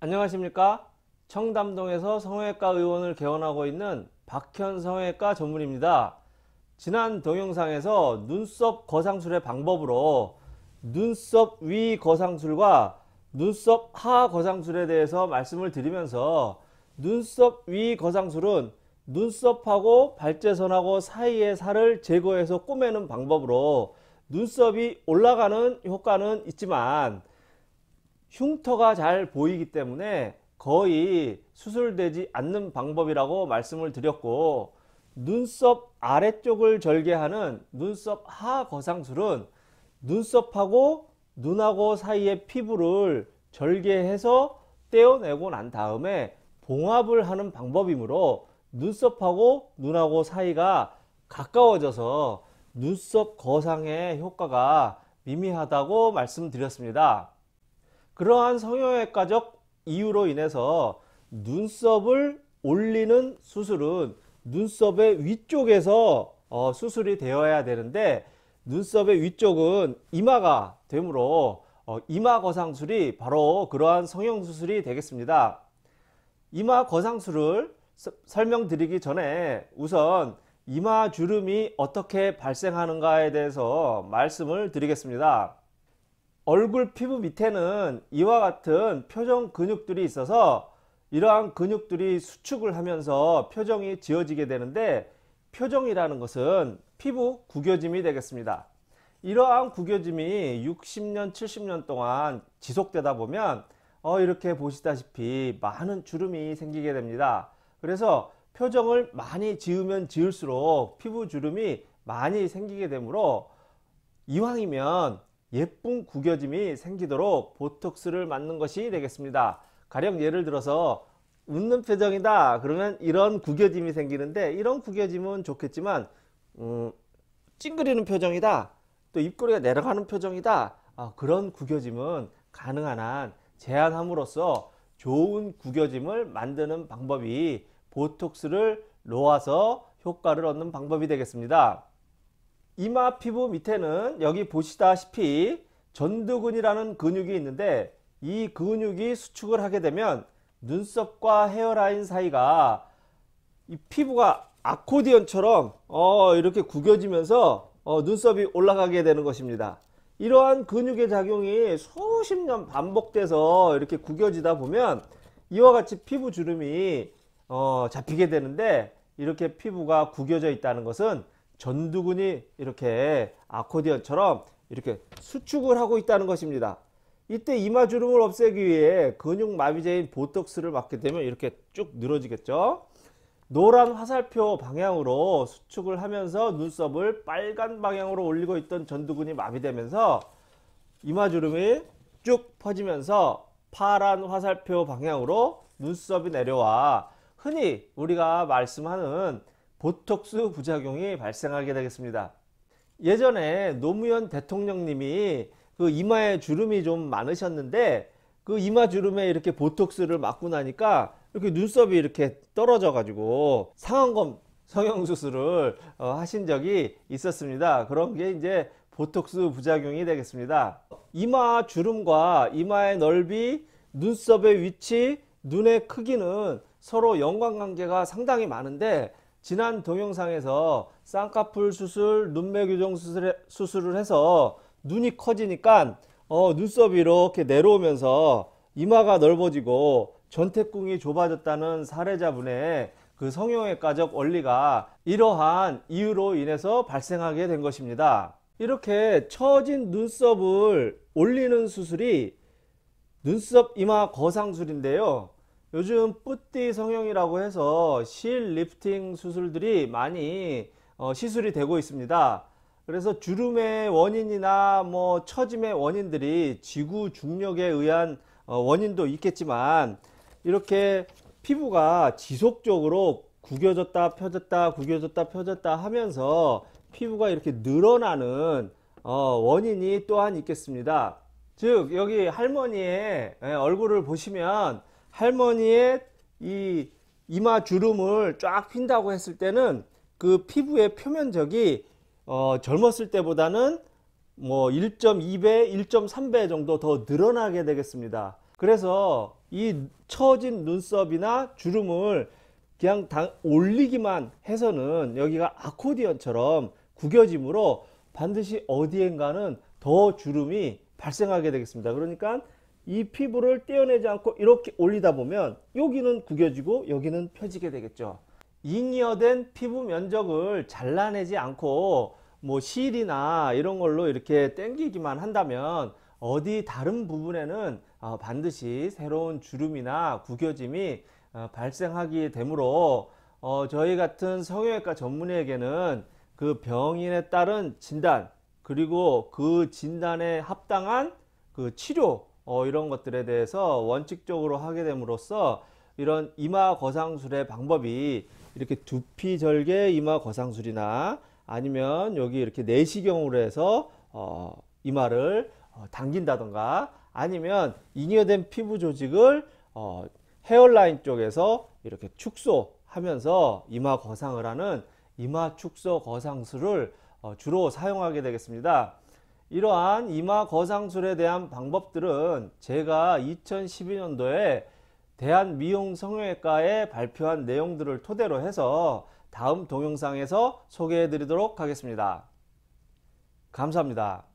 안녕하십니까. 청담동에서 성형외과 의원을 개원하고 있는 박현 성형외과 전문입니다. 지난 동영상에서 눈썹 거상술의 방법으로 눈썹 위 거상술과 눈썹 하 거상술에 대해서 말씀을 드리면서 눈썹 위 거상술은 눈썹하고 발제선하고 사이의 살을 제거해서 꼬매는 방법으로 눈썹이 올라가는 효과는 있지만 흉터가 잘 보이기 때문에 거의 수술되지 않는 방법이라고 말씀을 드렸고, 눈썹 아래쪽을 절개하는 눈썹 하 거상술은 눈썹하고 눈하고 사이의 피부를 절개해서 떼어내고 난 다음에 봉합을 하는 방법이므로 눈썹하고 눈하고 사이가 가까워져서 눈썹 거상의 효과가 미미하다고 말씀드렸습니다. 그러한 성형외과적 이유로 인해서 눈썹을 올리는 수술은 눈썹의 위쪽에서 수술이 되어야 되는데, 눈썹의 위쪽은 이마가 되므로 이마 거상술이 바로 그러한 성형수술이 되겠습니다. 이마 거상술을 설명드리기 전에 우선 이마 주름이 어떻게 발생하는가에 대해서 말씀을 드리겠습니다. 얼굴 피부 밑에는 이와 같은 표정 근육들이 있어서 이러한 근육들이 수축을 하면서 표정이 지어지게 되는데, 표정이라는 것은 피부 구겨짐이 되겠습니다. 이러한 구겨짐이 60년 70년 동안 지속되다 보면 이렇게 보시다시피 많은 주름이 생기게 됩니다. 그래서 표정을 많이 지으면 지을수록 피부 주름이 많이 생기게 되므로 이왕이면 예쁜 구겨짐이 생기도록 보톡스를 맞는 것이 되겠습니다. 가령 예를 들어서 웃는 표정이다 그러면 이런 구겨짐이 생기는데, 이런 구겨짐은 좋겠지만 찡그리는 표정이다, 또 입꼬리가 내려가는 표정이다, 그런 구겨짐은 가능한 한 제한함으로써 좋은 구겨짐을 만드는 방법이 보톡스를 놓아서 효과를 얻는 방법이 되겠습니다. 이마 피부 밑에는 여기 보시다시피 전두근이라는 근육이 있는데, 이 근육이 수축을 하게 되면 눈썹과 헤어라인 사이가 이 피부가 아코디언처럼 이렇게 구겨지면서 눈썹이 올라가게 되는 것입니다. 이러한 근육의 작용이 수십 년 반복돼서 이렇게 구겨지다 보면 이와 같이 피부 주름이 잡히게 되는데, 이렇게 피부가 구겨져 있다는 것은 전두근이 이렇게 아코디언처럼 이렇게 수축을 하고 있다는 것입니다. 이때 이마 주름을 없애기 위해 근육 마비제인 보톡스를 맞게 되면 이렇게 쭉 늘어지겠죠. 노란 화살표 방향으로 수축을 하면서 눈썹을 빨간 방향으로 올리고 있던 전두근이 마비되면서 이마 주름이 쭉 퍼지면서 파란 화살표 방향으로 눈썹이 내려와 흔히 우리가 말씀하는 보톡스 부작용이 발생하게 되겠습니다. 예전에 노무현 대통령님이 그 이마에 주름이 좀 많으셨는데, 그 이마 주름에 이렇게 보톡스를 맞고 나니까 이렇게 눈썹이 이렇게 떨어져 가지고 상안검 성형수술을 하신 적이 있었습니다. 그런 게 이제 보톡스 부작용이 되겠습니다. 이마 주름과 이마의 넓이, 눈썹의 위치, 눈의 크기는 서로 연관관계가 상당히 많은데, 지난 동영상에서 쌍꺼풀 수술, 눈매교정 수술을 해서 눈이 커지니까 눈썹이 이렇게 내려오면서 이마가 넓어지고 전태궁이 좁아졌다는 사례자분의 그 성형외과적 원리가 이러한 이유로 인해서 발생하게 된 것입니다. 이렇게 처진 눈썹을 올리는 수술이 눈썹 이마 거상술인데요, 요즘 뿌띠 성형이라고 해서 실 리프팅 수술들이 많이 시술이 되고 있습니다. 그래서 주름의 원인이나 뭐 처짐의 원인들이 지구 중력에 의한 원인도 있겠지만, 이렇게 피부가 지속적으로 구겨졌다 펴졌다 구겨졌다 펴졌다 하면서 피부가 이렇게 늘어나는 원인이 또한 있겠습니다. 즉 여기 할머니의 얼굴을 보시면, 할머니의 이 이마 주름을 쫙 핀다고 했을 때는 그 피부의 표면적이 젊었을 때보다는 뭐 1.2배, 1.3배 정도 더 늘어나게 되겠습니다. 그래서 이 처진 눈썹이나 주름을 그냥 올리기만 해서는 여기가 아코디언처럼 구겨짐으로 반드시 어디엔가는 더 주름이 발생하게 되겠습니다. 그러니까 이 피부를 떼어내지 않고 이렇게 올리다 보면 여기는 구겨지고 여기는 펴지게 되겠죠. 잉여된 피부 면적을 잘라내지 않고 뭐 실이나 이런 걸로 이렇게 당기기만 한다면 어디 다른 부분에는 반드시 새로운 주름이나 구겨짐이 발생하기 되므로 저희 같은 성형외과 전문의에게는 그 병인에 따른 진단, 그리고 그 진단에 합당한 그 치료, 이런 것들에 대해서 원칙적으로 하게 됨으로써 이런 이마 거상술의 방법이 이렇게 두피절개 이마 거상술이나 아니면 여기 이렇게 내시경으로 해서 이마를 당긴다던가 아니면 잉여된 피부 조직을 헤어라인 쪽에서 이렇게 축소하면서 이마 거상을 하는 이마 축소 거상술을 주로 사용하게 되겠습니다. 이러한 이마 거상술에 대한 방법들은 제가 2012년도에 대한미용성형외과에 발표한 내용들을 토대로 해서 다음 동영상에서 소개해 드리도록 하겠습니다. 감사합니다.